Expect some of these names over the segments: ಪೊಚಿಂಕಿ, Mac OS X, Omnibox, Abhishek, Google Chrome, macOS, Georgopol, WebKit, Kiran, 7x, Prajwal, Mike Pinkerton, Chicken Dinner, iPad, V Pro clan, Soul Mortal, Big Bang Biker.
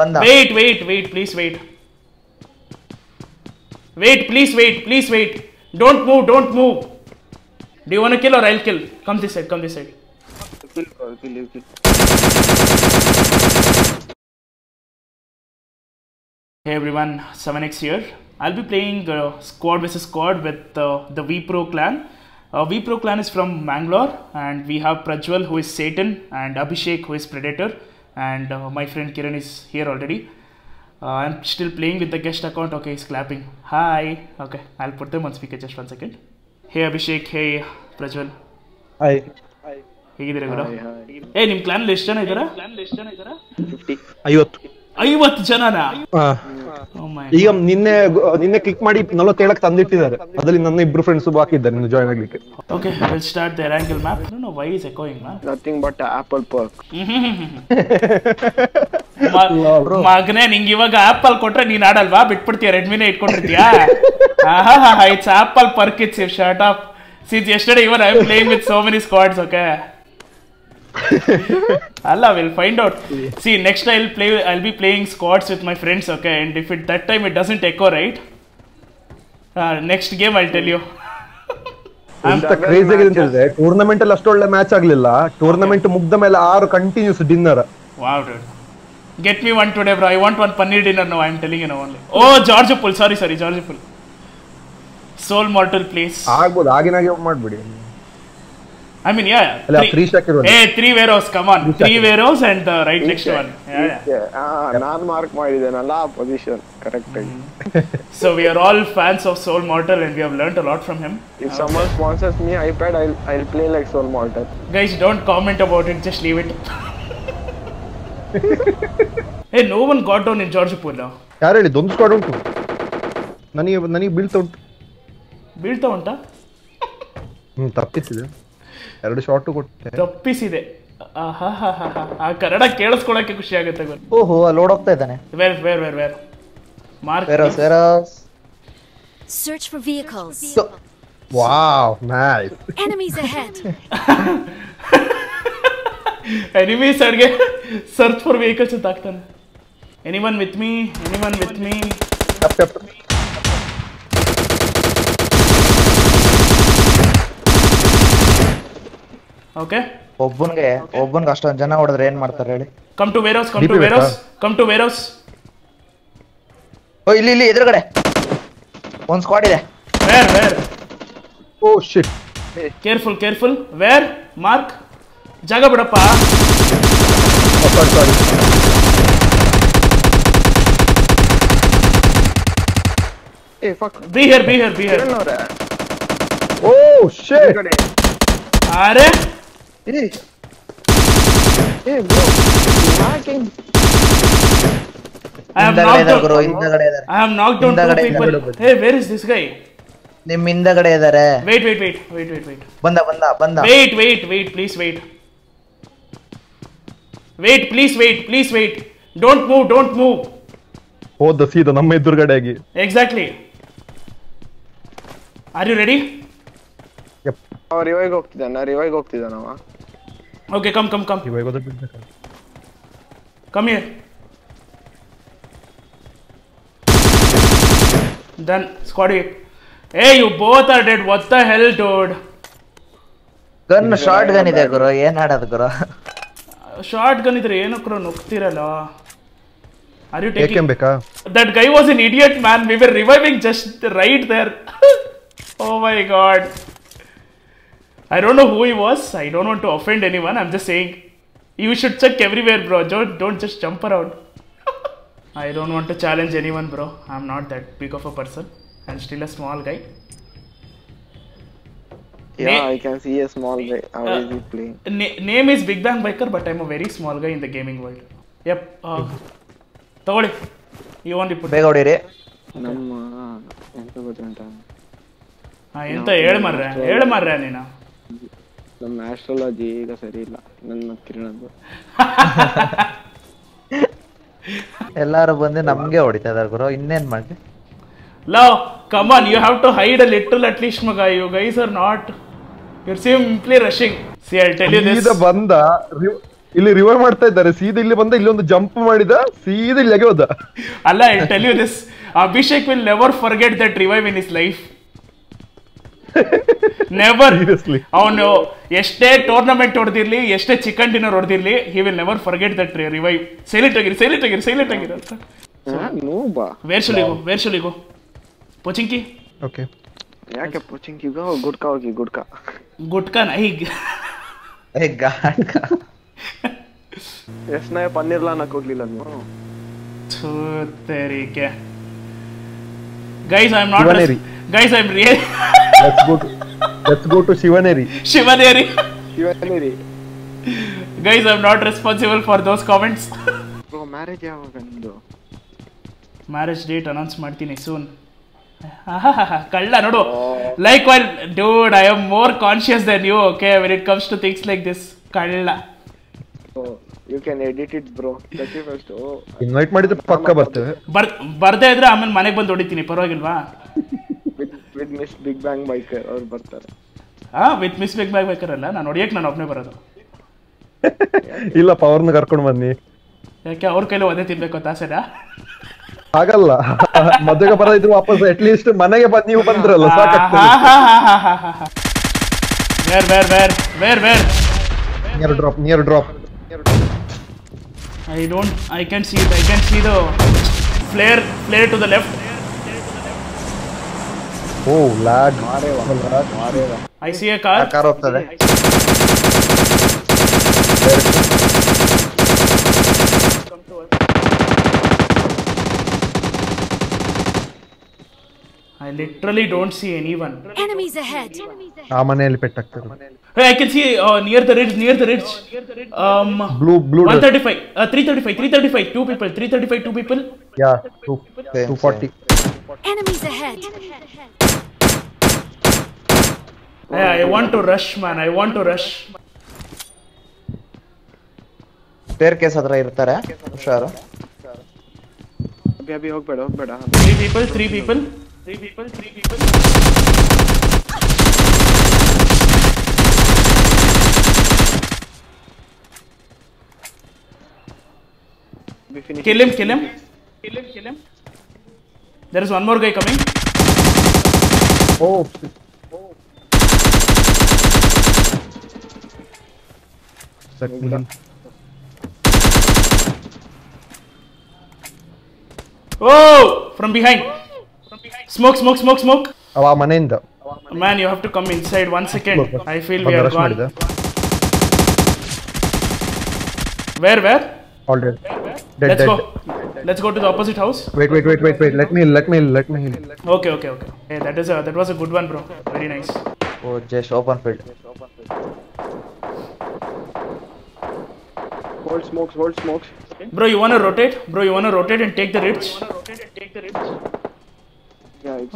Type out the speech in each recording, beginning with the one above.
बंदा। Wait wait wait please wait, wait please wait, please wait, don't move, don't move. Do you want to kill or I'll kill? Come this side, come this side. Kill, kill, kill, kill. Hey everyone, 7x here. I'll be playing squad vs squad with the V Pro clan. V Pro clan is from Mangalore, and we have Prajwal who is Satan and Abhishek who is Predator, and my friend Kiran is here already. I'm still playing with the guest account. Okay, he's clapping. Hi. Okay, I'll put them on speaker just 1 second. Hey Abhishek, hey Prajwal. Hi. Hi. Hey, idhara bro. Hey, nim clan list jana idhara? Clan list jana idhara? 50. 50. 50 ಜನನಾ? Oh my god. ಈಗ ನಿನ್ನೆ click ಮಾಡಿ 47 ಕ್ಕೆ ತಂದಿಟ್ಟಿದ್ದಾರೆ. ಅದರಲ್ಲಿ ನನ್ನ ಇಬ್ಬರು friends ಬಾಕಿ ಇದ್ದಾರೆ ನಿನ್ನ ಜಾಯಿನ್ ಆಗಲಿಕ್ಕೆ. Okay, will start the angle map. No no, why is echoing map? Nothing but apple perk. ಮಗನೇ ನಿಂಗೆ ಇವಾಗ ಆಪಲ್ ಕೊಟ್ರೆ ನೀನು ಆಡಲ್ವಾ? ಬಿಟ್ಬಿಡ್ತೀಯಾ? ರೆಡ್ಮಿನೇ ಇಟ್ಕೊಂಡಿರ್ತೀಯಾ? ಆಹಾ, it's apple perk, it's short off. Since yesterday even I am playing with so many squads, okay? Allah will find out. See, next I'll be playing squads with my friends, okay? And if it that time it doesn't echo, right? Next game I'll tell you. I'm the crazy ಇರುತ್ತೆ tournament ಅಲ್ಲಿ ಅಷ್ಟೊಳ್ಳೆ match ಆಗಲಿಲ್ಲ. Tournament ಮುಗ್ದ ಮೇಲೆ 6 continuous dinner. Wow dude. Get me one today bro. I want one paneer dinner now. I'm telling you now only. Oh, Georgopol. Sorry, Georgopol. Soul Mortal place. ಆಗಬಹುದು ಆಗಿನಾಗೆ ಮಾಡ್ಬಿಡಿ. I mean, yeah. Three warehouse. Come on, three warehouse and the right next one. Yeah. Nan mark made na la position correctly. So we are all fans of Soul Mortal and we have learnt a lot from him. If someone sponsors me iPad, I'll play like Soul Mortal. Guys, don't comment about it. Just leave it. Hey, no one got down in Georgopol now. Yaar heli don squad untu. Nani build ta unta. Tappisidu. ಎರಡು shot ಕೊಟ್ಟೆ ತಪ್ಪಿಸಿದೆ. ಆಹಾಹಾಹಾ, ಆ ಕನ್ನಡ ಕೇಳಿಸ್ಕೊಳ್ಳಕ್ಕೆ ಖುಷಿ ಆಗುತ್ತೆ. ಓಹೋ, load ಆಗ್ತಾ ಇದ್ದಾನೆ. Where mark versus search for vehicles. Wow, nice. Enemies ahead. Enemies ಅರ್ಗೆ ಸರ್ಚ್ ಫಾರ್ vehicles ಅಂತ ಹಾಕ್ತಾನೆ. Anyone with me. Up. Okay, ಒಬ್ಬನಿಗೆ ಅಷ್ಟೊಂದು ಜನ ಹೊಡೆದ್ರೆ ಏನು ಮಾಡ್ತಾರೆ ಹೇಳಿ? Come to warehouse. ಓ, ಇಲ್ಲಿ ಎದುರುಗಡೆ ಒಂದು ಸ್ಕ್ವಾಡ್ ಇದೆ. Where? Oh shit, careful. Where mark? ಜಾಗ ಬಿಡಪ್ಪ. ಸಾರಿ. ಏ fuck, be here. Oh shit, ಅರೆ bro, marking. I have knocked down two people. Hey, where is this guy? Nim indagade idare. Wait. Banda. Wait please. Don't move. Hoda seeda namme edurugade agi. Exactly. Are you ready? Yep. Revive hoಗ್ತಿದಾನ. Okay, come. Revive oda build mak. Come here. Done. Squad it. Hey, you both are dead. What the hell, dude? Shotgun ide guru. Yen adadu guru? Shotgun idre enu guru noktirala. Are you taking beka? That guy was an idiot, man. We were reviving just right there. Oh my god. I don't know who he was. I don't want to offend anyone. I'm just saying, you should check everywhere, bro. Don't just jump around. I don't want to challenge anyone, bro. I'm not that big of a person. I'm still a small guy. Yeah, I can see a small guy. How is he playing? Name is Big Bang Biker, but I'm a very small guy in the gaming world. Yep. Togodi. You want to put? Beg odire. Namma enta gothunta. Ha, enta hel marra nina. ನಮ್ಮ astrology ಈಗ ಸರಿ ಇಲ್ಲ. ನನ್ನ ಕಿರಣದ್ದು ಎಲ್ಲರೂ ಬಂದೆ ನಮಗೆ ಹೊಡಿತಾ ಇದ್ದಾರೆ ಗುರು. ಇನ್ನೇನ್ ಮಾಡಿ ಲೋ, come on, you have to hide a little at least ಮಗ. You guys are not, you are simply rushing. See, I'll tell you this. ಇದ ಬಂದ ಇಲ್ಲಿ ರಿವೈವ್ ಮಾಡ್ತಾ ಇದ್ದಾರೆ. ಸೀದಾ ಇಲ್ಲಿ ಬಂದ ಇಲ್ಲೊಂದು ಜಂಪ್ ಮಾಡಿದ, ಸೀದಾ ಇಲ್ಲಿಗೆ ಹೋದ. ಅಲ್ಲ, I tell you this, Abhishek will never forget that revive in his life. Never. Seriously, ಅವನು ಎಷ್ಟೇ ಟೂರ್ನಮೆಂಟ್ ಹೊಡೆದಿರ್ಲಿ, ಎಷ್ಟೇ ಚಿಕನ್ ಡಿನ್ನರ್ ಹೊಡೆದಿರ್ಲಿ, he will never forget that revive. Silent ಆಗಿರಿ, ಸೈಲೆಂಟ್ ಆಗಿರಿ, ಸೈಲೆಂಟ್ ಆಗಿರಿ ಅಂತ. ನೋ ಬಾ, where should you go, where should you go? ಪೊಚಿಂಕಿ. Okay, ಯಾಕೆ ಪೊಚಿಂಕಿ ಗೋ? ಗುಡ್ಕಾ ಹೋಗಿ, ಗುಡ್ಕಾ ಗುಡ್ಕಾ ನೈ ಏ ಗಾಡ್ಕಾ. ಎಷ್ಟನೇ ಪನ್ನೀರ್ಲಾ ಅನ್ನಕ್ಕೆ ಹೋಗ್ಲಿಲ್ಲ ನೀವು. ಥೂ ತೆರಿಕೆ. Guys, I am not Shivaneri. Guys, I am real. Let's go to Shivaneri. Shivaneri. Guys, I am not responsible for those comments. Bro, marriage ಯಾವಾಗ ನಿಂದು? Marriage date announce ಮಾಡ್ತೀನಿ soon. ಕಳ್ಳ ನೋಡು. Like while dude, I am more conscious than you, okay, when it comes to things like this. ಕಳ್ಳ. Oh, you can edit it, bro. That's it first. Oh, invite ಮಾಡಿದ್ರೆ ಪಕ್ಕಾ ಬರ್ತೇವೆ. ಬರ್ದೇ ಇದ್ರೆ ಆಮೇಲೆ ಮನೆಗೆ ಬಂದು ಹೊಡಿತೀನಿ, ಪರವಾಗಿಲ್ವಾ? With Miss Big Bang Biker ಅವರು ಬರ್ತಾರೆ. ಆ, with Miss Big Bang Biker ಅಲ್ಲ, ನಾನು ಹೊಡಿಯಕ್ಕೆ ನಾನು ಒಬ್ಬನೇ ಬರೋದು. ಇಲ್ಲ, ಪವರ್ನ ಕರ್ಕೊಂಡು ಬನ್ನಿ. ಯಾಕೆ ಅವ್ರ ಕೈಲಿ ಒದೆ ತಿನ್ಬೇಕು ಅಂತ ಆಸೆನಾ? ಆಗಲ್ಲ, ಮದ್ವೆಗೆ ಬರದಿದ್ರು ವಾಪಸ್ ಅಟ್ಲೀಸ್ಟ್ ಮನೆಗೆ ಬಂದು ನೀವು ಬಂದ್ರಲ್ಲ ಸಾಕಾಗ್ತದೆ. Where near drop. I can see the flare to the left. Oh lag, mareva. I see a car hottade. Come to us. I literally don't see anyone. Enemies ahead. Amaneli pettaktaru. Hey, I can see near the ridge. Blue 135 335 two people. Yeah, two. 240. Enemies ahead. Hey, I want to rush. Ter case adra irtare hushara. Abhi hogbeda. Three people. Kill him. There is one more guy coming. Oh. Second. Oh, from behind. Smoke. Ava manenda. Man, you have to come inside one second. Look, I feel we are gone. Where? Already. Dead. Let's go to the opposite house. Wait. Let me heal. Okay. Hey, that was a good one, bro. Very nice. Oh, just open field. Hold smokes. Bro, you wanna rotate? And take the ridge. Yeah, it's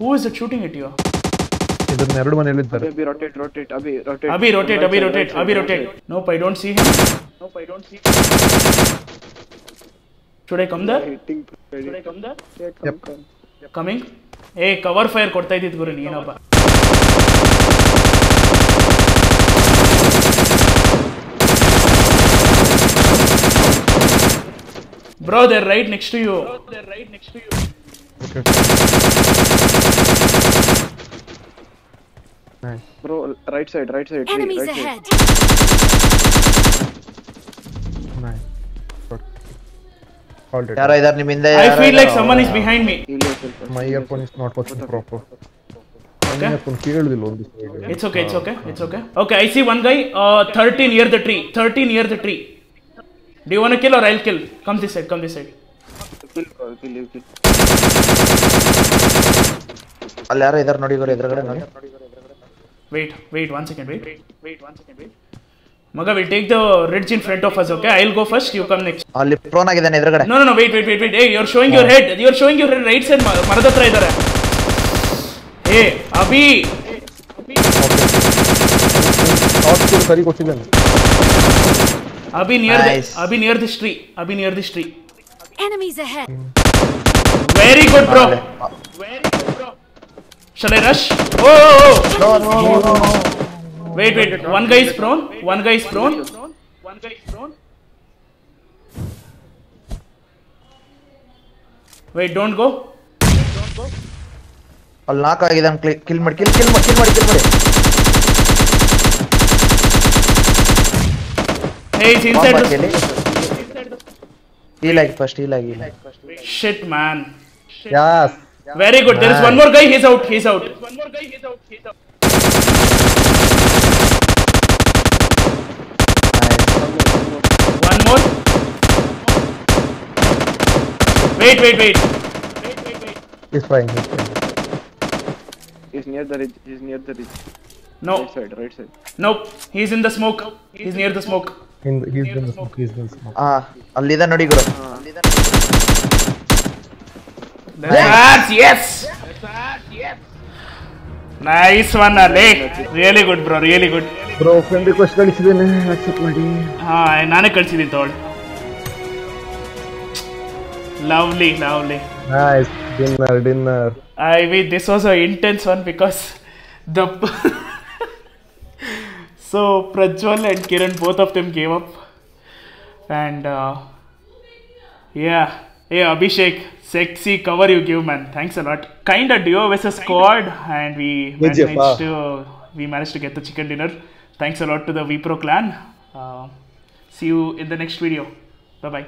Who is that shooting at you? There are two men there. Abhi rotate. Nope, I don't see him. Should I come there? Yep. Coming. Hey, cover fire kodta idid guru neenaba. Bro, they're right next to you. Okay. Nice. Bro, right side. Enemies ahead. Nice. Hold it. Yara, idhar niminde. I feel like someone is behind me. My earphone is not working proper. Okay. It's okay. Okay, I see one guy. 30 near the tree. Do you want to kill or I'll kill? Come this side. Kill. All yaar idhar nodi gore idhar gade nodi. Wait one second. Maga, we'll take the ridge in front of us, okay? I'll go first, you come next. Ali prone agidane idhar gade. No, wait. Hey, you're showing your head. You're showing your head right side maradatra idhare. Hey, abhi. Output sari question hai. Abhi near this tree. Enemies ahead. Very good, bro. Shall I rush? Oh. No. Wait, wait. One guy is prone. One guy is prone. One guy is prone. Wait, don't go. Don't go. I'll knock again. I'm kill mad. Kill mad. Hey, it's inside the. He like first. Shit, man. Shit. Yes. Very good. Man. There is one more guy. He's out. There is one more guy. He's out. One more. Wait. He's fine. He's near the ridge. No. Right side. Nope. He's in the smoke. He's near the smoke. He's in the smoke. Ali da nadi guru. Yes. Nice one, Ali. Really good, bro. Bro, friend request kalisidene accept madi. Ha, nane kalisidini thod. Lovely. Nice dinner. I mean, this was an intense one because the so Prajwal and Kiran, both of them gave up, and yeah, Abhishek, sexy cover you give, man. Thanks a lot. Kinda duo versus squad, and we managed to get the chicken dinner. Thanks a lot to the V Pro clan. See you in the next video. Bye bye.